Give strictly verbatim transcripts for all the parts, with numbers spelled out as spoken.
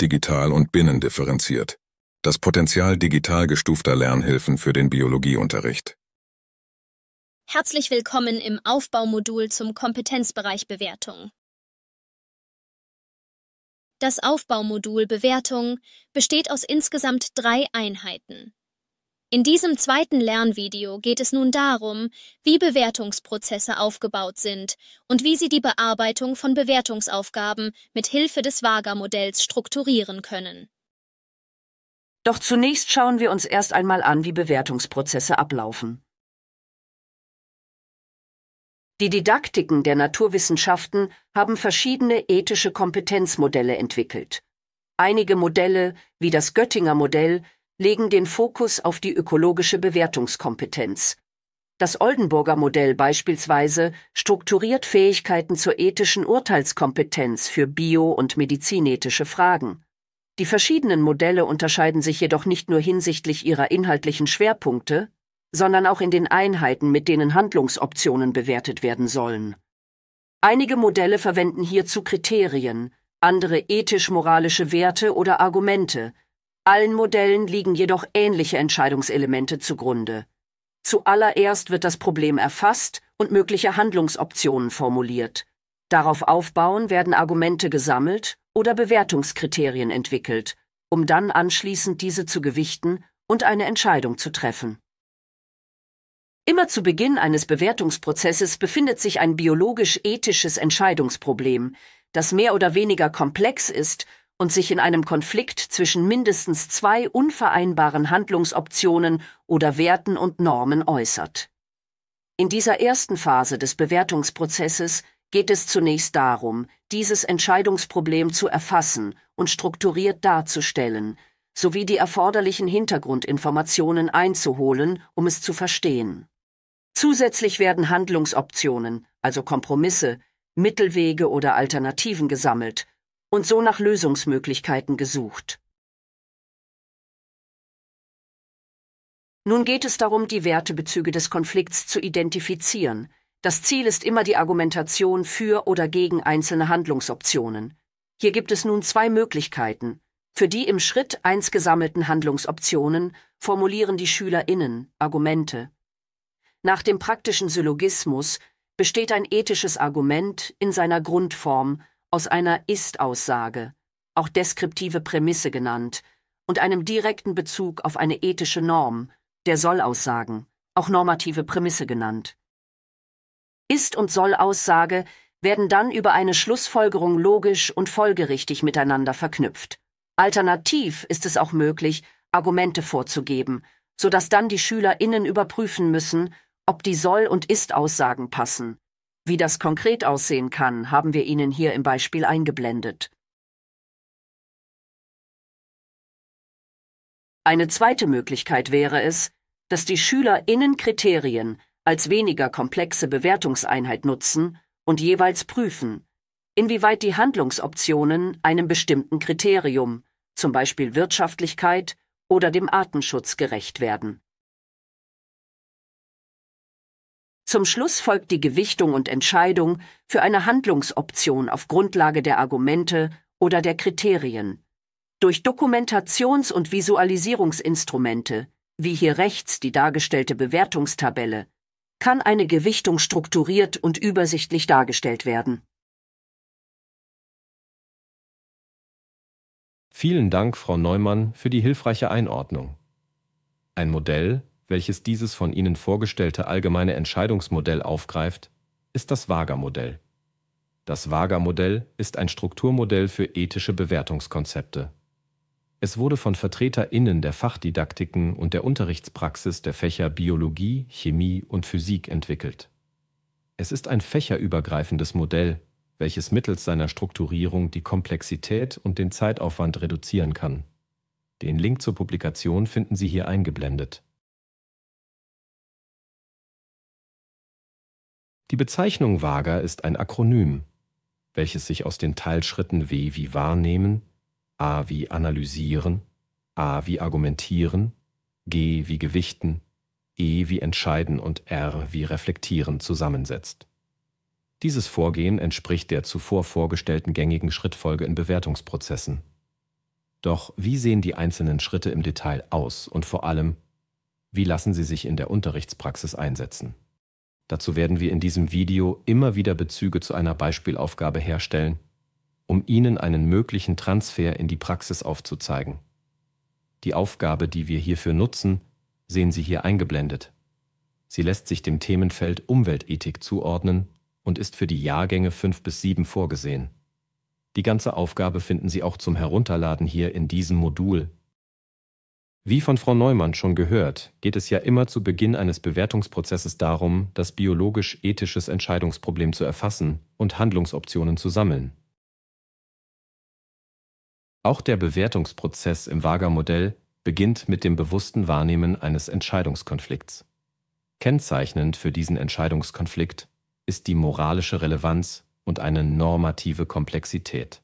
digital und binnendifferenziert. Das Potenzial digital gestufter Lernhilfen für den Biologieunterricht. Herzlich willkommen im Aufbaumodul zum Kompetenzbereich Bewertung. Das Aufbaumodul Bewertung besteht aus insgesamt drei Einheiten. In diesem zweiten Lernvideo geht es nun darum, wie Bewertungsprozesse aufgebaut sind und wie Sie die Bearbeitung von Bewertungsaufgaben mit Hilfe des VAGA-Modells strukturieren können. Doch zunächst schauen wir uns erst einmal an, wie Bewertungsprozesse ablaufen. Die Didaktiken der Naturwissenschaften haben verschiedene ethische Kompetenzmodelle entwickelt. Einige Modelle, wie das Göttinger Modell, legen den Fokus auf die ökologische Bewertungskompetenz. Das Oldenburger Modell beispielsweise strukturiert Fähigkeiten zur ethischen Urteilskompetenz für bio- und medizinethische Fragen. Die verschiedenen Modelle unterscheiden sich jedoch nicht nur hinsichtlich ihrer inhaltlichen Schwerpunkte, sondern auch in den Einheiten, mit denen Handlungsoptionen bewertet werden sollen. Einige Modelle verwenden hierzu Kriterien, andere ethisch-moralische Werte oder Argumente. Allen Modellen liegen jedoch ähnliche Entscheidungselemente zugrunde. Zuallererst wird das Problem erfasst und mögliche Handlungsoptionen formuliert. Darauf aufbauen werden Argumente gesammelt oder Bewertungskriterien entwickelt, um dann anschließend diese zu gewichten und eine Entscheidung zu treffen. Immer zu Beginn eines Bewertungsprozesses befindet sich ein biologisch-ethisches Entscheidungsproblem, das mehr oder weniger komplex ist und sich in einem Konflikt zwischen mindestens zwei unvereinbaren Handlungsoptionen oder Werten und Normen äußert. In dieser ersten Phase des Bewertungsprozesses geht es zunächst darum, dieses Entscheidungsproblem zu erfassen und strukturiert darzustellen, sowie die erforderlichen Hintergrundinformationen einzuholen, um es zu verstehen. Zusätzlich werden Handlungsoptionen, also Kompromisse, Mittelwege oder Alternativen gesammelt und so nach Lösungsmöglichkeiten gesucht. Nun geht es darum, die Wertebezüge des Konflikts zu identifizieren. Das Ziel ist immer die Argumentation für oder gegen einzelne Handlungsoptionen. Hier gibt es nun zwei Möglichkeiten. Für die im Schritt eins gesammelten Handlungsoptionen formulieren die SchülerInnen Argumente. Nach dem praktischen Syllogismus besteht ein ethisches Argument in seiner Grundform aus einer Ist-Aussage, auch deskriptive Prämisse genannt, und einem direkten Bezug auf eine ethische Norm, der Soll-Aussagen, auch normative Prämisse genannt. Ist- und Soll-Aussage werden dann über eine Schlussfolgerung logisch und folgerichtig miteinander verknüpft. Alternativ ist es auch möglich, Argumente vorzugeben, sodass dann die SchülerInnen überprüfen müssen, ob die Soll- und Ist-Aussagen passen. Wie das konkret aussehen kann, haben wir Ihnen hier im Beispiel eingeblendet. Eine zweite Möglichkeit wäre es, dass die SchülerInnen Kriterien als weniger komplexe Bewertungseinheit nutzen und jeweils prüfen, inwieweit die Handlungsoptionen einem bestimmten Kriterium, zum Beispiel Wirtschaftlichkeit oder dem Artenschutz, gerecht werden. Zum Schluss folgt die Gewichtung und Entscheidung für eine Handlungsoption auf Grundlage der Argumente oder der Kriterien. Durch Dokumentations- und Visualisierungsinstrumente, wie hier rechts die dargestellte Bewertungstabelle, kann eine Gewichtung strukturiert und übersichtlich dargestellt werden. Vielen Dank, Frau Neumann, für die hilfreiche Einordnung. Ein Modell, welches dieses von Ihnen vorgestellte allgemeine Entscheidungsmodell aufgreift, ist das VAGA-Modell. Das VAGA-Modell ist ein Strukturmodell für ethische Bewertungskonzepte. Es wurde von VertreterInnen der Fachdidaktiken und der Unterrichtspraxis der Fächer Biologie, Chemie und Physik entwickelt. Es ist ein fächerübergreifendes Modell, welches mittels seiner Strukturierung die Komplexität und den Zeitaufwand reduzieren kann. Den Link zur Publikation finden Sie hier eingeblendet. Die Bezeichnung VAGA ist ein Akronym, welches sich aus den Teilschritten W wie wahrnehmen, A wie analysieren, A wie argumentieren, G wie gewichten, E wie entscheiden und R wie reflektieren zusammensetzt. Dieses Vorgehen entspricht der zuvor vorgestellten gängigen Schrittfolge in Bewertungsprozessen. Doch wie sehen die einzelnen Schritte im Detail aus und vor allem, wie lassen sie sich in der Unterrichtspraxis einsetzen? Dazu werden wir in diesem Video immer wieder Bezüge zu einer Beispielaufgabe herstellen, um Ihnen einen möglichen Transfer in die Praxis aufzuzeigen. Die Aufgabe, die wir hierfür nutzen, sehen Sie hier eingeblendet. Sie lässt sich dem Themenfeld Umweltethik zuordnen und ist für die Jahrgänge fünf bis sieben vorgesehen. Die ganze Aufgabe finden Sie auch zum Herunterladen hier in diesem Modul. Wie von Frau Neumann schon gehört, geht es ja immer zu Beginn eines Bewertungsprozesses darum, das biologisch-ethisches Entscheidungsproblem zu erfassen und Handlungsoptionen zu sammeln. Auch der Bewertungsprozess im VAGA-Modell beginnt mit dem bewussten Wahrnehmen eines Entscheidungskonflikts. Kennzeichnend für diesen Entscheidungskonflikt ist die moralische Relevanz und eine normative Komplexität.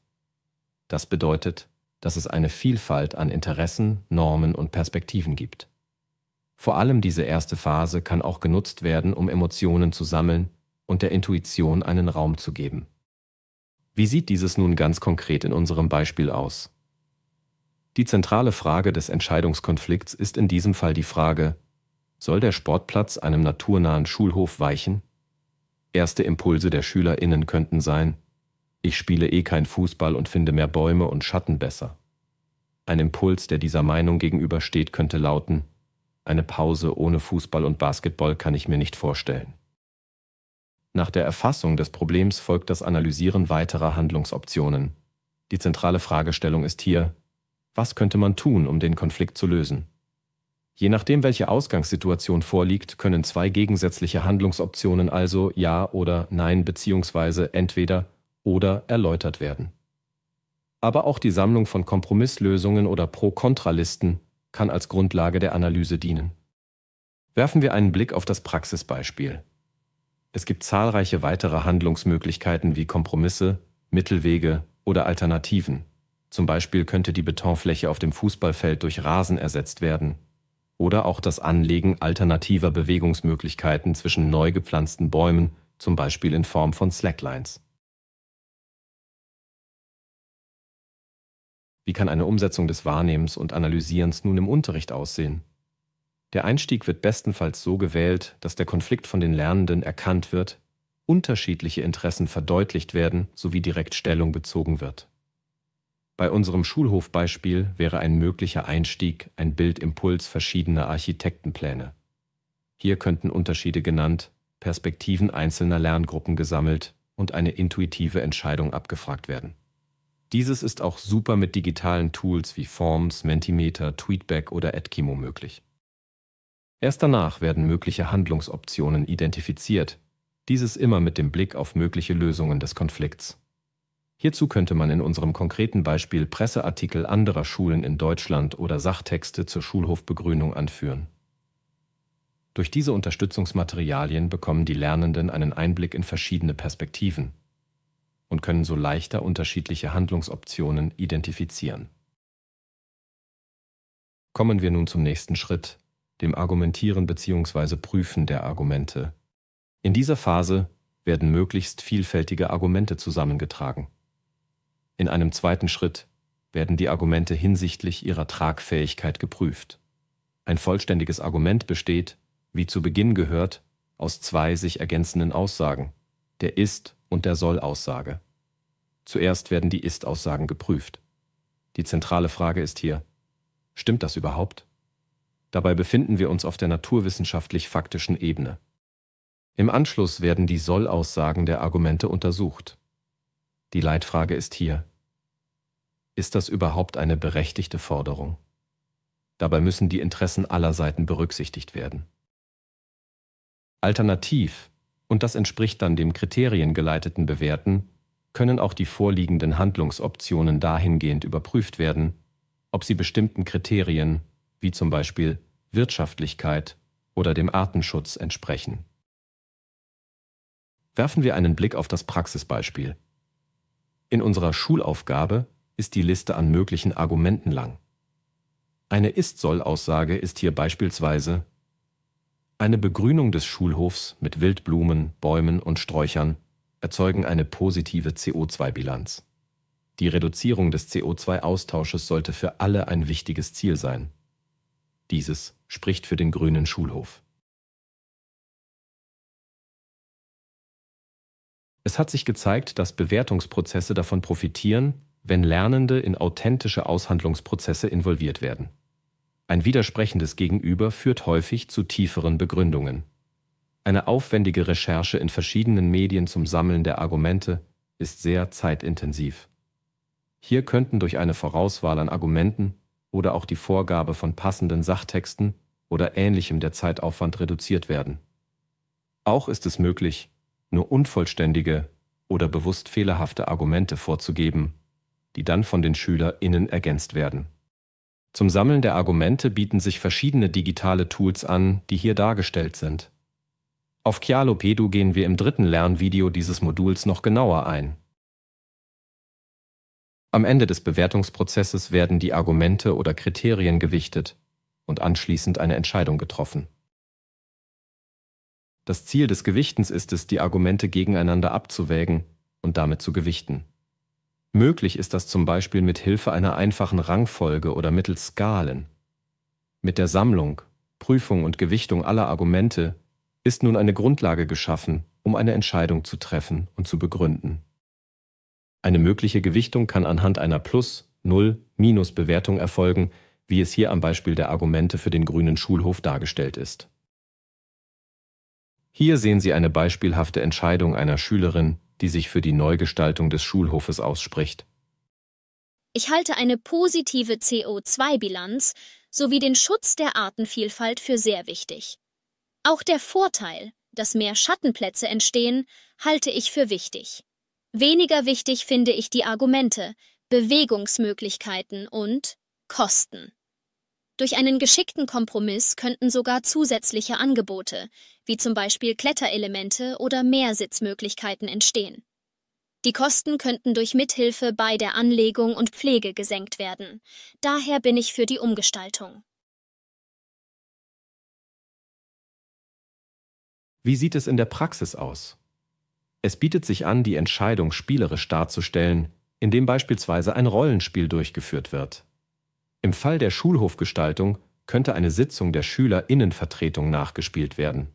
Das bedeutet, dass es eine Vielfalt an Interessen, Normen und Perspektiven gibt. Vor allem diese erste Phase kann auch genutzt werden, um Emotionen zu sammeln und der Intuition einen Raum zu geben. Wie sieht dieses nun ganz konkret in unserem Beispiel aus? Die zentrale Frage des Entscheidungskonflikts ist in diesem Fall die Frage: Soll der Sportplatz einem naturnahen Schulhof weichen? Erste Impulse der SchülerInnen könnten sein: Ich spiele eh kein Fußball und finde mehr Bäume und Schatten besser. Ein Impuls, der dieser Meinung gegenübersteht, könnte lauten: Eine Pause ohne Fußball und Basketball kann ich mir nicht vorstellen. Nach der Erfassung des Problems folgt das Analysieren weiterer Handlungsoptionen. Die zentrale Fragestellung ist hier: Was könnte man tun, um den Konflikt zu lösen? Je nachdem, welche Ausgangssituation vorliegt, können zwei gegensätzliche Handlungsoptionen, also Ja oder Nein bzw. entweder oder, erläutert werden. Aber auch die Sammlung von Kompromisslösungen oder Pro-Kontra-Listen kann als Grundlage der Analyse dienen. Werfen wir einen Blick auf das Praxisbeispiel. Es gibt zahlreiche weitere Handlungsmöglichkeiten wie Kompromisse, Mittelwege oder Alternativen. Zum Beispiel könnte die Betonfläche auf dem Fußballfeld durch Rasen ersetzt werden. Oder auch das Anlegen alternativer Bewegungsmöglichkeiten zwischen neu gepflanzten Bäumen, zum Beispiel in Form von Slacklines. Wie kann eine Umsetzung des Wahrnehmens und Analysierens nun im Unterricht aussehen? Der Einstieg wird bestenfalls so gewählt, dass der Konflikt von den Lernenden erkannt wird, unterschiedliche Interessen verdeutlicht werden sowie direkt Stellung bezogen wird. Bei unserem Schulhofbeispiel wäre ein möglicher Einstieg ein Bildimpuls verschiedener Architektenpläne. Hier könnten Unterschiede genannt, Perspektiven einzelner Lerngruppen gesammelt und eine intuitive Entscheidung abgefragt werden. Dieses ist auch super mit digitalen Tools wie Forms, Mentimeter, Tweetback oder Edkimo möglich. Erst danach werden mögliche Handlungsoptionen identifiziert, dieses immer mit dem Blick auf mögliche Lösungen des Konflikts. Hierzu könnte man in unserem konkreten Beispiel Presseartikel anderer Schulen in Deutschland oder Sachtexte zur Schulhofbegrünung anführen. Durch diese Unterstützungsmaterialien bekommen die Lernenden einen Einblick in verschiedene Perspektiven und können so leichter unterschiedliche Handlungsoptionen identifizieren. Kommen wir nun zum nächsten Schritt, dem Argumentieren bzw. Prüfen der Argumente. In dieser Phase werden möglichst vielfältige Argumente zusammengetragen. In einem zweiten Schritt werden die Argumente hinsichtlich ihrer Tragfähigkeit geprüft. Ein vollständiges Argument besteht, wie zu Beginn gehört, aus zwei sich ergänzenden Aussagen, der Ist- und der Soll-Aussage. Zuerst werden die Ist-Aussagen geprüft. Die zentrale Frage ist hier: Stimmt das überhaupt? Dabei befinden wir uns auf der naturwissenschaftlich-faktischen Ebene. Im Anschluss werden die Soll-Aussagen der Argumente untersucht. Die Leitfrage ist hier: Ist das überhaupt eine berechtigte Forderung? Dabei müssen die Interessen aller Seiten berücksichtigt werden. Alternativ, und das entspricht dann dem kriteriengeleiteten Bewerten, können auch die vorliegenden Handlungsoptionen dahingehend überprüft werden, ob sie bestimmten Kriterien, wie zum Beispiel Wirtschaftlichkeit oder dem Artenschutz, entsprechen. Werfen wir einen Blick auf das Praxisbeispiel. In unserer Schulaufgabe ist die Liste an möglichen Argumenten lang. Eine Ist-Soll-Aussage ist hier beispielsweise: Eine Begrünung des Schulhofs mit Wildblumen, Bäumen und Sträuchern erzeugen eine positive C O zwei Bilanz. Die Reduzierung des C O zwei Austausches sollte für alle ein wichtiges Ziel sein. Dieses spricht für den grünen Schulhof. Es hat sich gezeigt, dass Bewertungsprozesse davon profitieren, wenn Lernende in authentische Aushandlungsprozesse involviert werden. Ein widersprechendes Gegenüber führt häufig zu tieferen Begründungen. Eine aufwendige Recherche in verschiedenen Medien zum Sammeln der Argumente ist sehr zeitintensiv. Hier könnten durch eine Vorauswahl an Argumenten oder auch die Vorgabe von passenden Sachtexten oder Ähnlichem der Zeitaufwand reduziert werden. Auch ist es möglich, nur unvollständige oder bewusst fehlerhafte Argumente vorzugeben, die dann von den SchülerInnen ergänzt werden. Zum Sammeln der Argumente bieten sich verschiedene digitale Tools an, die hier dargestellt sind. Auf Kialo gehen wir im dritten Lernvideo dieses Moduls noch genauer ein. Am Ende des Bewertungsprozesses werden die Argumente oder Kriterien gewichtet und anschließend eine Entscheidung getroffen. Das Ziel des Gewichtens ist es, die Argumente gegeneinander abzuwägen und damit zu gewichten. Möglich ist das zum Beispiel mit Hilfe einer einfachen Rangfolge oder mittels Skalen. Mit der Sammlung, Prüfung und Gewichtung aller Argumente ist nun eine Grundlage geschaffen, um eine Entscheidung zu treffen und zu begründen. Eine mögliche Gewichtung kann anhand einer Plus-, Null-, Minus-Bewertung erfolgen, wie es hier am Beispiel der Argumente für den grünen Schulhof dargestellt ist. Hier sehen Sie eine beispielhafte Entscheidung einer Schülerin, die sich für die Neugestaltung des Schulhofes ausspricht. Ich halte eine positive C O zwei Bilanz sowie den Schutz der Artenvielfalt für sehr wichtig. Auch der Vorteil, dass mehr Schattenplätze entstehen, halte ich für wichtig. Weniger wichtig finde ich die Argumente, Bewegungsmöglichkeiten und Kosten. Durch einen geschickten Kompromiss könnten sogar zusätzliche Angebote, wie zum Beispiel Kletterelemente oder Mehrsitzmöglichkeiten entstehen. Die Kosten könnten durch Mithilfe bei der Anlegung und Pflege gesenkt werden. Daher bin ich für die Umgestaltung. Wie sieht es in der Praxis aus? Es bietet sich an, die Entscheidung spielerisch darzustellen, indem beispielsweise ein Rollenspiel durchgeführt wird. Im Fall der Schulhofgestaltung könnte eine Sitzung der SchülerInnenvertretung nachgespielt werden.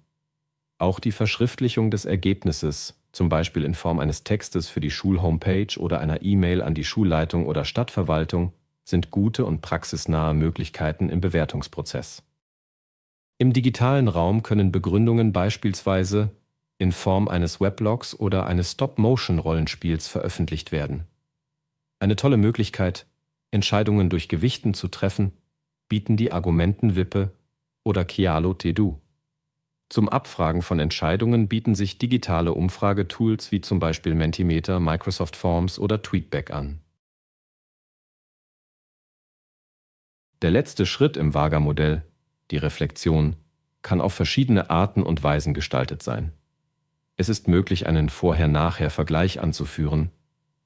Auch die Verschriftlichung des Ergebnisses, zum Beispiel in Form eines Textes für die Schulhomepage oder einer E-Mail an die Schulleitung oder Stadtverwaltung, sind gute und praxisnahe Möglichkeiten im Bewertungsprozess. Im digitalen Raum können Begründungen beispielsweise in Form eines Weblogs oder eines Stop-Motion-Rollenspiels veröffentlicht werden. Eine tolle Möglichkeit, Entscheidungen durch Gewichten zu treffen, bieten die Argumentenwippe oder Kialo Tedu. Zum Abfragen von Entscheidungen bieten sich digitale Umfragetools wie zum Beispiel Mentimeter, Microsoft Forms oder Tweetback an. Der letzte Schritt im VAGA-Modell, die Reflexion, kann auf verschiedene Arten und Weisen gestaltet sein. Es ist möglich, einen Vorher-Nachher-Vergleich anzuführen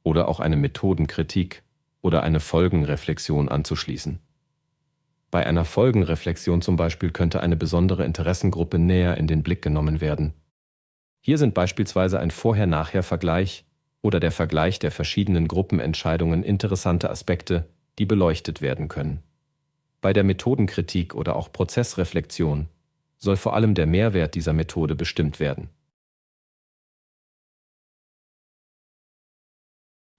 oder auch eine Methodenkritik oder eine Folgenreflexion anzuschließen. Bei einer Folgenreflexion zum Beispiel könnte eine besondere Interessengruppe näher in den Blick genommen werden. Hier sind beispielsweise ein Vorher-Nachher-Vergleich oder der Vergleich der verschiedenen Gruppenentscheidungen interessante Aspekte, die beleuchtet werden können. Bei der Methodenkritik oder auch Prozessreflexion soll vor allem der Mehrwert dieser Methode bestimmt werden.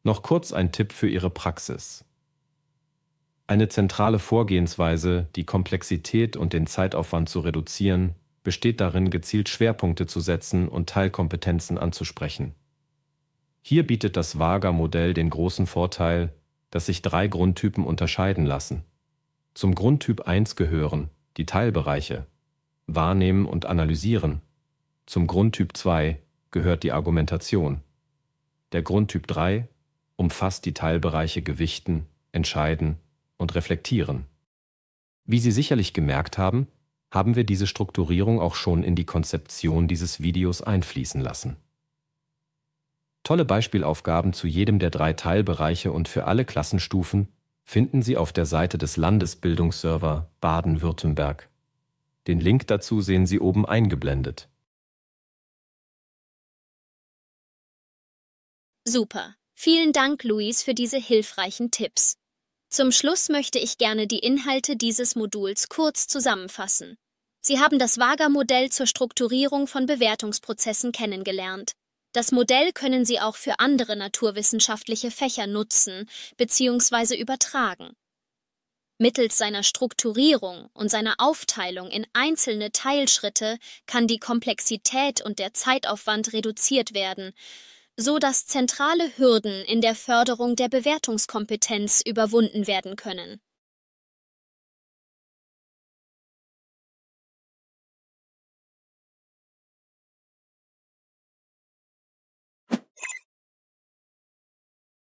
Noch kurz ein Tipp für Ihre Praxis. Eine zentrale Vorgehensweise, die Komplexität und den Zeitaufwand zu reduzieren, besteht darin, gezielt Schwerpunkte zu setzen und Teilkompetenzen anzusprechen. Hier bietet das VAGA-Modell den großen Vorteil, dass sich drei Grundtypen unterscheiden lassen. Zum Grundtyp eins gehören die Teilbereiche Wahrnehmen und Analysieren. Zum Grundtyp zwei gehört die Argumentation. Der Grundtyp drei umfasst die Teilbereiche Gewichten, Entscheiden und Reflektieren. Wie Sie sicherlich gemerkt haben, haben wir diese Strukturierung auch schon in die Konzeption dieses Videos einfließen lassen. Tolle Beispielaufgaben zu jedem der drei Teilbereiche und für alle Klassenstufen finden Sie auf der Seite des Landesbildungsserver Baden-Württemberg. Den Link dazu sehen Sie oben eingeblendet. Super! Vielen Dank, Luis, für diese hilfreichen Tipps. Zum Schluss möchte ich gerne die Inhalte dieses Moduls kurz zusammenfassen. Sie haben das VAGA-Modell zur Strukturierung von Bewertungsprozessen kennengelernt. Das Modell können Sie auch für andere naturwissenschaftliche Fächer nutzen bzw. übertragen. Mittels seiner Strukturierung und seiner Aufteilung in einzelne Teilschritte kann die Komplexität und der Zeitaufwand reduziert werden, so dass zentrale Hürden in der Förderung der Bewertungskompetenz überwunden werden können.